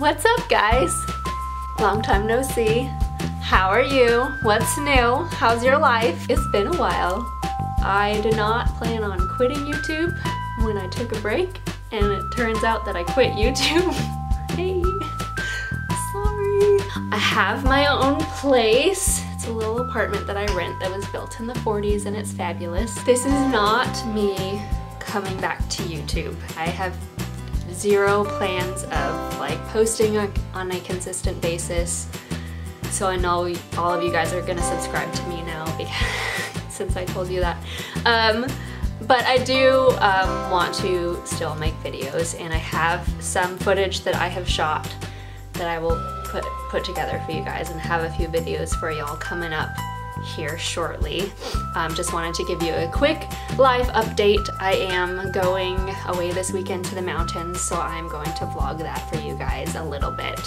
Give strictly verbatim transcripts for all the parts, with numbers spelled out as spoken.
What's up, guys? Long time no see. How are you? What's new? How's your life? It's been a while. I did not plan on quitting YouTube when I took a break, and it turns out that I quit YouTube. Hey, sorry. I have my own place. It's a little apartment that I rent that was built in the forties, and it's fabulous. This is not me coming back to YouTube. I have zero plans of like posting on a consistent basis. So I know all of you guys are gonna subscribe to me now because, since I told you that. Um, but I do um, want to still make videos, and I have some footage that I have shot that I will put, put together for you guys, and have a few videos for y'all coming up here shortly. Um, just wanted to give you a quick live update. I am going away this weekend to the mountains, so I'm going to vlog that for you guys a little bit,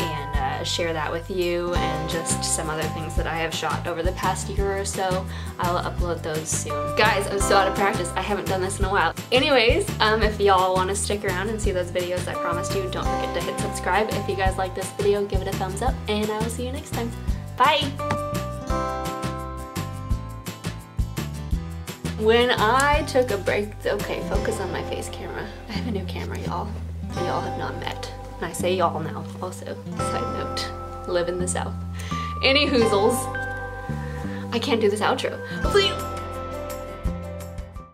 and uh, share that with you, and just some other things that I have shot over the past year or so. I'll upload those soon. Guys, I'm so out of practice. I haven't done this in a while. Anyways, um, if y'all want to stick around and see those videos I promised you, don't forget to hit subscribe. If you guys like this video, give it a thumbs up, and I will see you next time. Bye! When I took a break, okay, focus on my face camera. I have a new camera, y'all. Y'all have not met. And I say y'all now, also. Side note, live in the South. Any hoozles. I can't do this outro. Please.